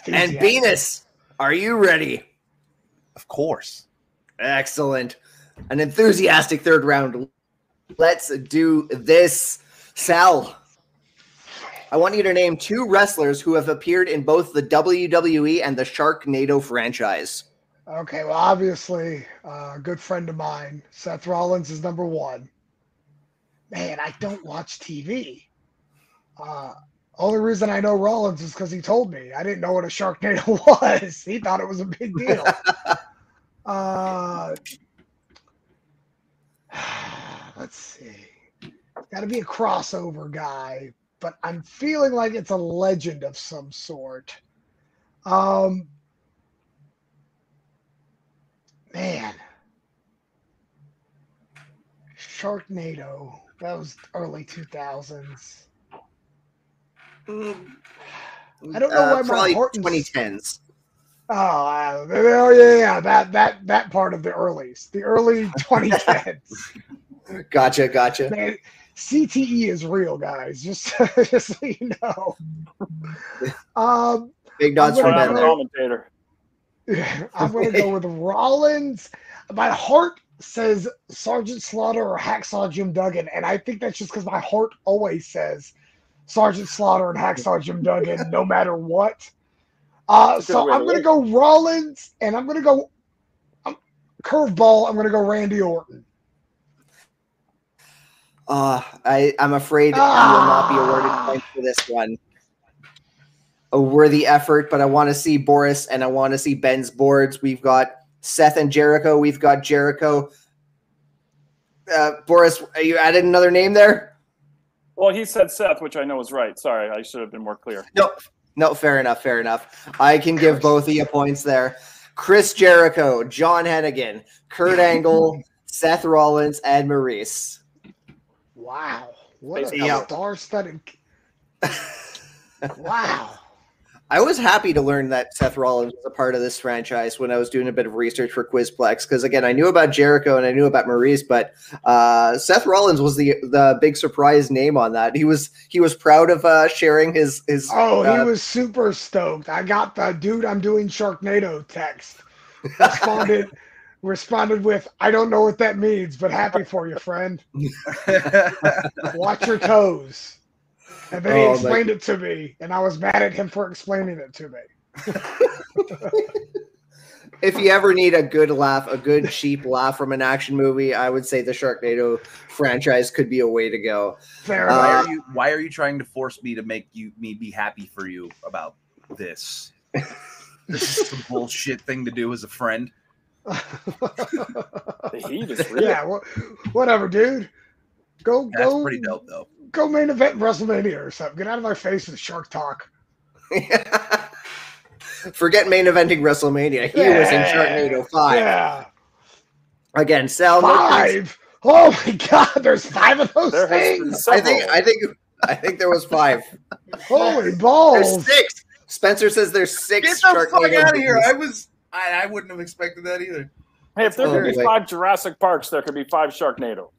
And yeah. Venus, are you ready? Of course. Excellent. An enthusiastic third round. Let's do this. Sal, I want you to name two wrestlers who have appeared in both the W W E and the Sharknado franchise. Okay, well, obviously, uh, a good friend of mine, Seth Rollins, is number one. Man, I don't watch T V. Uh Only reason I know Rollins is because he told me. I didn't know what a Sharknado was. He thought it was a big deal. uh, let's see. It's got to be a crossover guy, but I'm feeling like it's a legend of some sort. Um, man. Sharknado. That was early two thousands. I don't know uh, why my heart twenty tens. Oh, uh, oh yeah, yeah, that that that part of the earlies, the early twenty tens. Gotcha, gotcha. Man, C T E is real, guys. Just, just so you know. Um, Big dots from that commentator. I'm going to go with Rollins. My heart says Sergeant Slaughter or Hacksaw Jim Duggan, and I think that's just because my heart always says Sergeant Slaughter and Hacksaw Jim Duggan, no matter what. Uh, so I'm going to go Rollins, and I'm going to go um, curveball. I'm going to go Randy Orton. Uh, I, I'm afraid ah. I will not be awarded points for this one. A worthy effort, but I want to see Boris, and I want to see Ben's boards. We've got Seth and Jericho. We've got Jericho. Uh, Boris, you added another name there? Well, he said Seth, which I know is right. Sorry, I should have been more clear. No, no, fair enough, fair enough. I can give both of you points there. Chris Jericho, John Hennigan, Kurt Angle, Seth Rollins, and Maurice. Wow. What a star-studded. Wow. I was happy to learn that Seth Rollins was a part of this franchise when I was doing a bit of research for Quizplex, because again, I knew about Jericho and I knew about Maurice, but uh, Seth Rollins was the the big surprise name on that. He was he was proud of uh, sharing his his. Oh, uh, he was super stoked! I got the dude, I'm doing Sharknado text. Responded responded with, I don't know what that means, but happy for you, friend. Watch your toes. And then oh, he explained it to me, and I was mad at him for explaining it to me. If you ever need a good laugh, a good cheap laugh from an action movie, I would say the Sharknado franchise could be a way to go. Fair enough. Why are you, why are you trying to force me to make you me be happy for you about this? This is some bullshit thing to do as a friend. The heat is real. Yeah, well, whatever, dude. Go, That's go. That's pretty dope, though. Go main event WrestleMania or something. Get out of my face with Shark Talk. Forget main eventing WrestleMania. He yeah. was in Sharknado five. Yeah. Again, Sal. Five. Oh my God! There's five of those there things. I think. I think. I think there was five. Holy balls! There's six. Spencer says there's six. Get the fuck out of here! I was. I, I wouldn't have expected that either. Hey, if there could be five Jurassic Parks, there could be five Sharknado.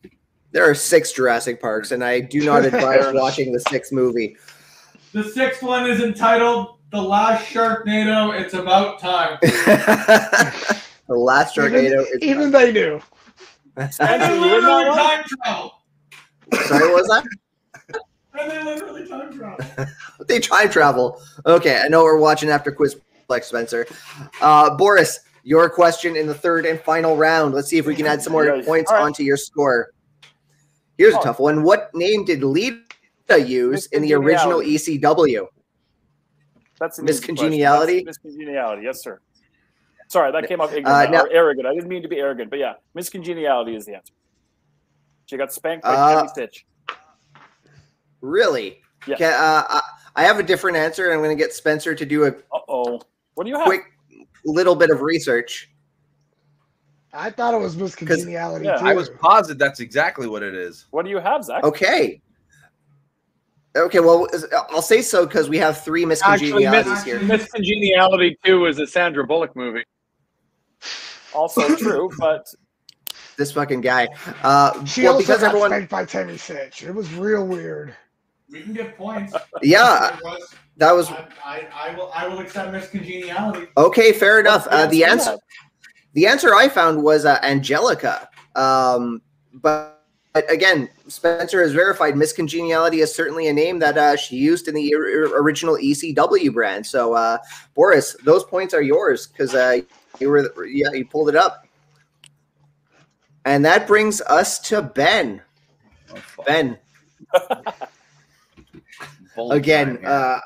There are six Jurassic Parks, and I do not advise watching the sixth movie. The sixth one is entitled The Last Sharknado. It's about time. The Last Sharknado. Even, is even they knew. And they literally time travel. Sorry, what was that? And they literally time travel. They time travel. Okay, I know we're watching after Quizplex, Spencer. Uh, Boris, your question in the third and final round. Let's see if we can add some more yeah, points right. onto your score. Here's oh. a tough one. What name did Lita use in the original E C W? That's Miss Congeniality. Miss Congeniality, yes, sir. Sorry, that came up ignorant, uh, now, or arrogant. I didn't mean to be arrogant, but yeah, Miss Congeniality is the answer. She got spanked by uh, Kenny Stitch. Really? Yeah. Can, uh, I have a different answer. I'm going to get Spencer to do a uh oh. What do you have? Quick little bit of research. I thought it was Miss Congeniality. Yeah, I was positive that's exactly what it is. What do you have, Zach? Okay. Okay, well, I'll say so because we have three Miss Congenialities here. Miss Congeniality two is a Sandra Bullock movie. Also true, but... This fucking guy. Uh, she well, also because got everyone... spanked by Tammy Sitch. It was real weird. We can get points. Yeah. was, that was... I, I, I, will, I will accept Miss Congeniality. Okay, fair enough. Uh, the answer... That? The answer I found was uh, Angelica, um, but, but again, Spencer has verified Miss Congeniality is certainly a name that uh, she used in the original E C W brand. So, uh, Boris, those points are yours because uh, you were yeah you pulled it up, and that brings us to Ben. Oh, Ben, again. Uh,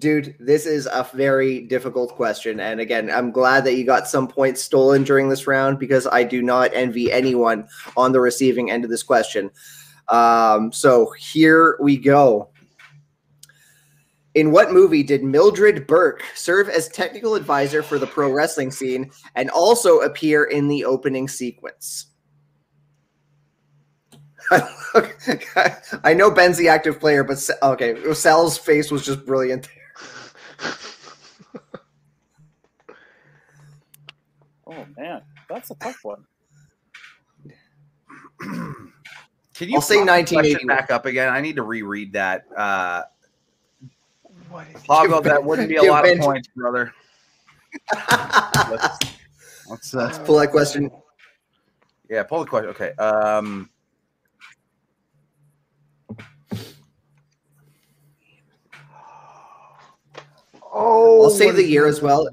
Dude, this is a very difficult question. And again, I'm glad that you got some points stolen during this round because I do not envy anyone on the receiving end of this question. Um, so here we go. In what movie did Mildred Burke serve as technical advisor for the pro wrestling scene and also appear in the opening sequence? I know Ben's the active player, but okay, Sal's face was just brilliant. Oh man, that's a tough one. Can you I'll say nineteen eighty back up again? I need to reread that. Uh, what is Pablo, that wouldn't be a lot of points, brother. let's let's, uh, let's pull that question. Yeah, pull the question. Okay. Um, Oh, I'll say the year as well.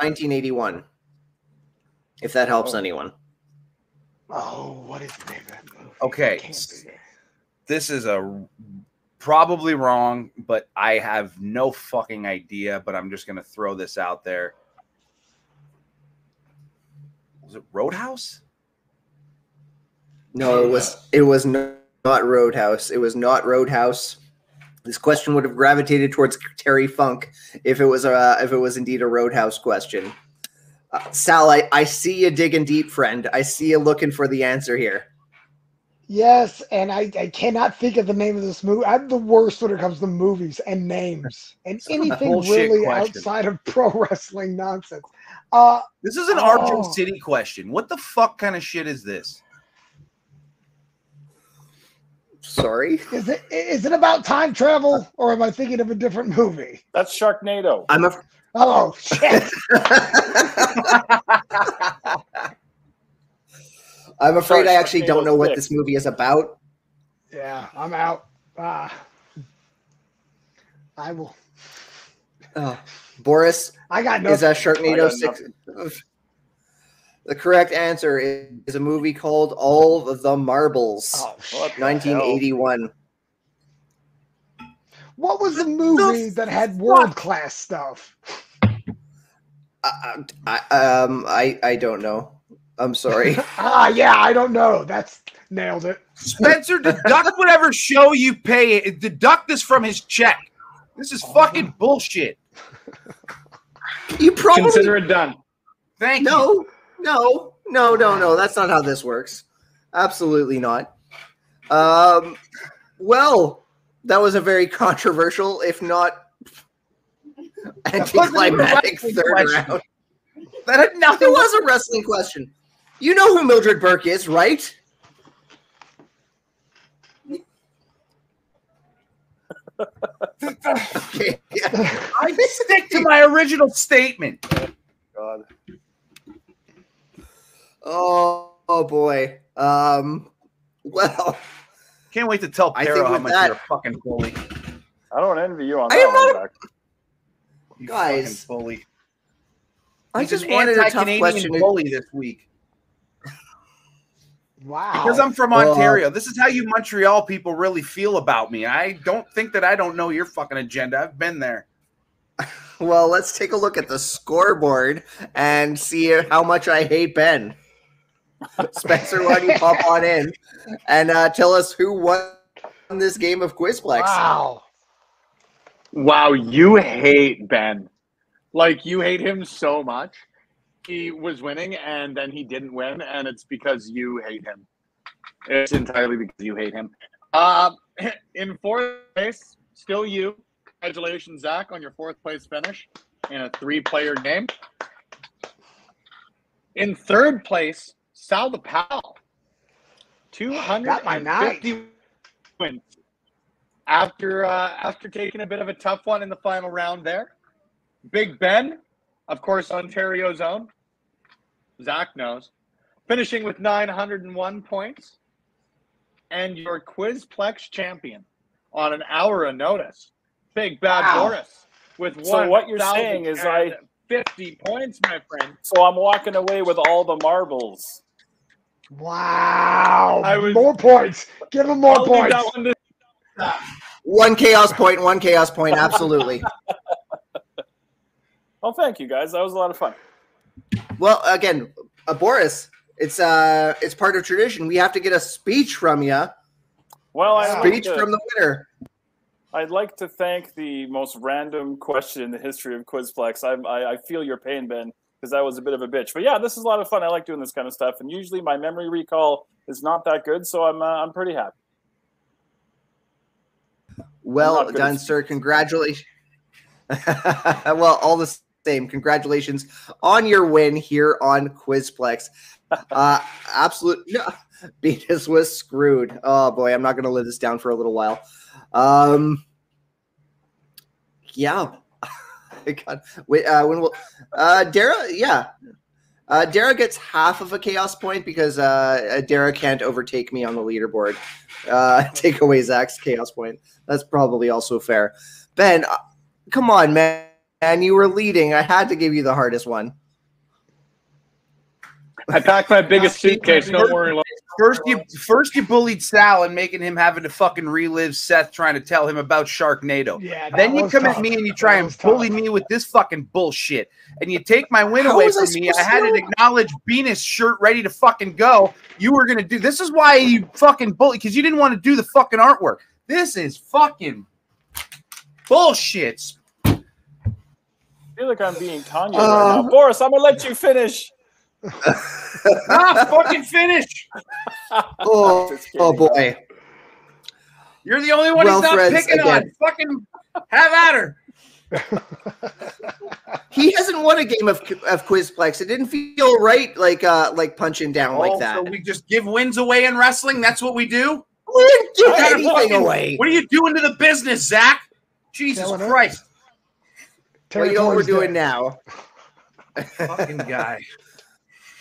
nineteen eighty-one. If that helps oh. anyone. Oh, what is the name of that movie? Okay. This is a probably wrong, but I have no fucking idea, but I'm just going to throw this out there. Was it Roadhouse? No, it was it was not Roadhouse. It was not Roadhouse. This question would have gravitated towards Terry Funk if it was a if it was indeed a Roadhouse question. Uh, Sal, I, I see you digging deep, friend. I see you looking for the answer here. Yes, and I, I cannot think of the name of this movie. I'm the worst when it comes to movies and names and it's anything really question. outside of pro wrestling nonsense. Uh, this is an oh. Arkham City question. What the fuck kind of shit is this? Sorry? Is it is it about time travel, or am I thinking of a different movie? That's Sharknado. I'm a... Oh, shit. I'm afraid I actually don't know what this movie is about. Yeah, I'm out. Uh, I will. Uh, Boris, I got nothing. Is that Sharknado six? The correct answer is, is a movie called All of the Marbles, oh, nineteen eighty-one. What was the movie the that had world-class stuff? I, I, um, I, I don't know. I'm sorry. ah, yeah, I don't know. That's nailed it. Spencer, deduct whatever show you pay it. Deduct this from his check. This is fucking bullshit. You probably consider it done. Thank no. you. No, no, no, no. That's not how this works. Absolutely not. Um, well, that was a very controversial, if not anticlimactic third round. That had nothing. It was a wrestling question. You know who Mildred Burke is, right? Okay. I stick to my original statement. God. Oh, oh boy. Um, well, can't wait to tell Perro how much that, you're a fucking bully. I don't envy you on that one, not, you guys. Fucking bully. I just wanted a tough question. Bully this week. Wow. Because I'm from Ontario. Uh, this is how you Montreal people really feel about me. I don't think that I don't know your fucking agenda. I've been there. Well, let's take a look at the scoreboard and see how much I hate Ben. Spencer, why don't you pop on in and uh, tell us who won this game of Quizplex? Wow. Wow, you hate Ben. Like, you hate him so much. He was winning, and then he didn't win, and it's because you hate him. It's entirely because you hate him. Uh, in fourth place, still you. Congratulations, Zach, on your fourth place finish in a three-player game. In third place, Sal the Pal. two hundred fifty wins after uh, after taking a bit of a tough one in the final round there. Big Ben, of course, Ontario's own. Zach knows. Finishing with nine hundred one points. And your Quizplex champion on an hour of notice. Big bad wow. Boris with one. So what you're saying is I fifty points, my friend. So I'm walking away with all the marbles. Wow! I was, more points. Give him more I'll points. One, to, uh, one chaos point. One chaos point. Absolutely. Well, thank you guys. That was a lot of fun. Well, again, uh, Boris, it's uh, it's part of tradition. We have to get a speech from you. Well, I speech like from the winner. I'd like to thank the most random question in the history of Quizplex. I'm, I, I feel your pain, Ben, because that was a bit of a bitch. But yeah, this is a lot of fun. I like doing this kind of stuff, and usually my memory recall is not that good, so I'm uh, I'm pretty happy. Well done, sir. Congratulations. Well, all the same, congratulations on your win here on Quizplex. Uh, absolute no, Beatus was screwed. Oh boy, I'm not going to live this down for a little while. Um. Yeah. God. Wait. Uh. When will? Uh. Dara. Yeah. Uh. Dara gets half of a chaos point because uh. Dara can't overtake me on the leaderboard. Uh. Take away Zach's chaos point. That's probably also fair. Ben, uh, come on, man. And you were leading. I had to give you the hardest one. I packed my biggest suitcase. Don't worry. First you, first you bullied Sal and making him having to fucking relive Seth trying to tell him about Sharknado. Yeah, then you come tough. at me and you try and bully tough. me with this fucking bullshit. And you take my win How away from I me. I had an acknowledge Venus shirt ready to fucking go. You were going to do – this is why you fucking bullied because you didn't want to do the fucking artwork. This is fucking bullshit. I feel like I'm being Tanya uh, right now. Boris, I'm going to let you finish. Ah, fucking finish. Oh, oh boy. You're the only one well, he's not Fred's picking again. on. Fucking have at her. He hasn't won a game of, of Quizplex. It didn't feel right, like uh, like punching down oh, like that. So we just give wins away in wrestling. That's what we do. We didn't give anything fucking away. What are you doing to the business, Zach? Jesus Telling Christ! Well, you know what we're doing now. Fucking guy.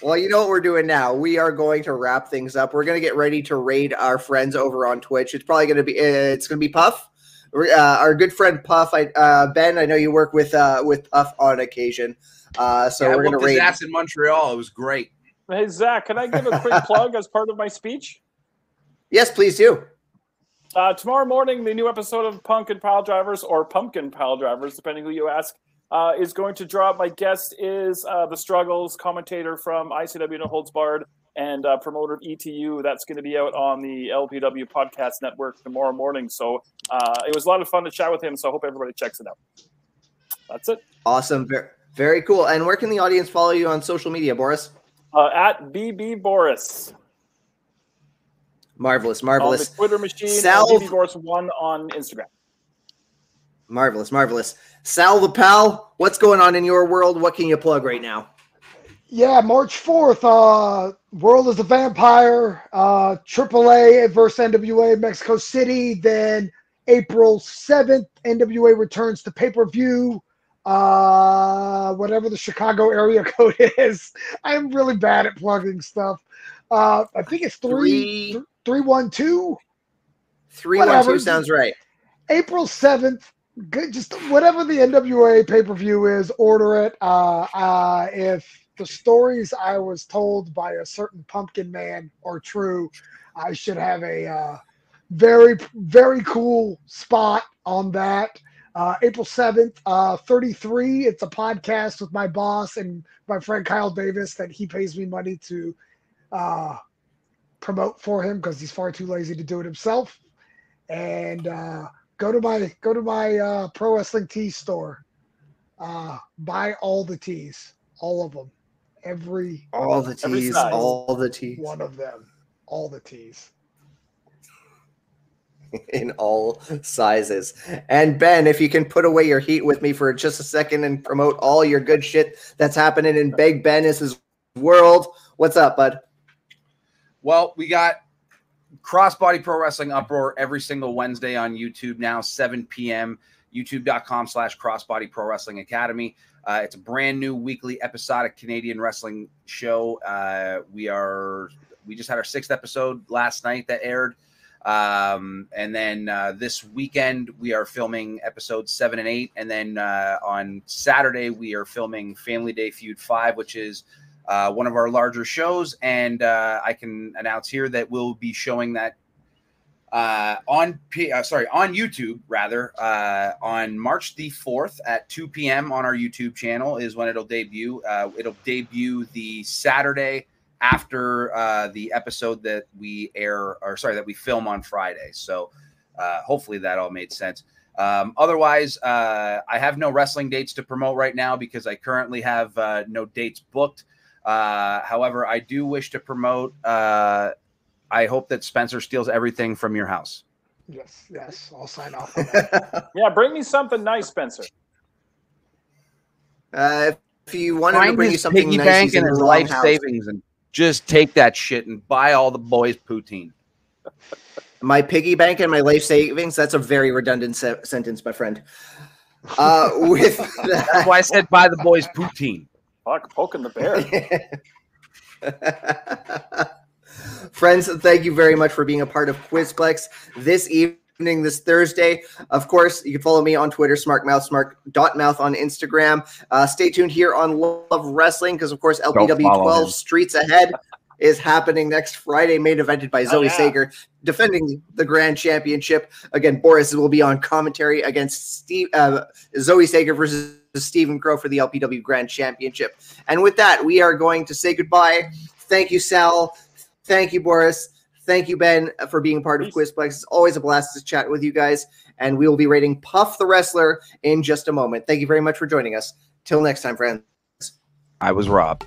Well, you know what we're doing now. We are going to wrap things up. We're going to get ready to raid our friends over on Twitch. It's probably going to be it's going to be Puff. Uh, our good friend Puff, I, uh, Ben, I know you work with uh, with Puff on occasion, uh, so yeah, we're going to raid his ass in Montreal. It was great. Hey Zach, can I give a quick plug as part of my speech? Yes, please do. Uh, tomorrow morning, the new episode of Punk and Pile Drivers, or Pumpkin Pile Drivers, depending who you ask, uh, is going to drop. My guest is uh, The Struggles commentator from I C W No Holds Barred and uh, promoter of E T U. That's going to be out on the L P W Podcast Network tomorrow morning. So uh, it was a lot of fun to chat with him, so I hope everybody checks it out. That's it. Awesome. Very, very cool. And where can the audience follow you on social media, Boris? Uh, at B B Boris. Marvelous, marvelous. On the Twitter machine, Sal B B Boris one on Instagram. Marvelous, marvelous. Sal the Pal, what's going on in your world? What can you plug right now? Yeah, March fourth, uh, World is a Vampire, uh, Triple A versus N W A Mexico City. Then April seventh, N W A returns to pay-per-view, uh, whatever the Chicago area code is. I'm really bad at plugging stuff. Uh, I think it's three, three, three one two. Three whatever. one two sounds right. April seventh. Good, just whatever the N W A pay-per-view is, order it. Uh, uh, if the stories I was told by a certain pumpkin man are true, I should have a uh, very, very cool spot on that. Uh, April seventh, uh, thirty-three. It's a podcast with my boss and my friend Kyle Davis that he pays me money to uh, promote for him because he's far too lazy to do it himself. And uh, go to my go to my uh, Pro Wrestling Tee store. Uh, buy all the tees, all of them. Every all the teas, all the teas, one of them, all the teas, in all sizes. And Ben, if you can put away your heat with me for just a second and promote all your good shit that's happening in Big Ben's world, what's up, bud? Well, we got Crossbody Pro Wrestling Uproar every single Wednesday on YouTube now, seven p m YouTube dot com slash Crossbody Pro Wrestling Academy. Uh, it's a brand new weekly episodic Canadian wrestling show. Uh, we are we just had our sixth episode last night that aired, um, and then uh, this weekend we are filming episodes seven and eight, and then uh, on Saturday we are filming Family Day Feud Five, which is uh, one of our larger shows, and uh, I can announce here that we'll be showing that uh, on P uh, sorry on YouTube rather uh, on March the fourth at two p m on our YouTube channel is when it'll debut. Uh, it'll debut the Saturday after uh, the episode that we air or sorry that we film on Friday. So uh, hopefully that all made sense. Um, otherwise, uh, I have no wrestling dates to promote right now because I currently have uh, no dates booked. Uh, however, I do wish to promote. Uh, I hope that Spencer steals everything from your house. Yes, yes, I'll sign off on that. Yeah, bring me something nice, Spencer. Uh, if you want to bring you something nice, bank and his life savings, and just take that shit and buy all the boys poutine. My piggy bank and my life savings. That's a very redundant se sentence, my friend. Uh, with that, that's why I said buy the boys poutine. Fuck, poking the bear. Friends, thank you very much for being a part of Quizplex this evening, this Thursday. Of course, you can follow me on Twitter, smartmouth, smart dot mouth on Instagram. Uh, stay tuned here on Love Wrestling because, of course, L P W twelve Streets Ahead is happening next Friday, main evented by Zoe oh, yeah. Sager, defending the Grand Championship. Again, Boris will be on commentary against Steve, uh, Zoe Sager versus Stephen Crow for the L P W Grand Championship. And with that, we are going to say goodbye. Thank you, Sal. Thank you, Boris. Thank you, Ben, for being part of Quizplex. It's always a blast to chat with you guys, and we will be rating Puff the Wrestler in just a moment. Thank you very much for joining us. Till next time, friends. I was Rob.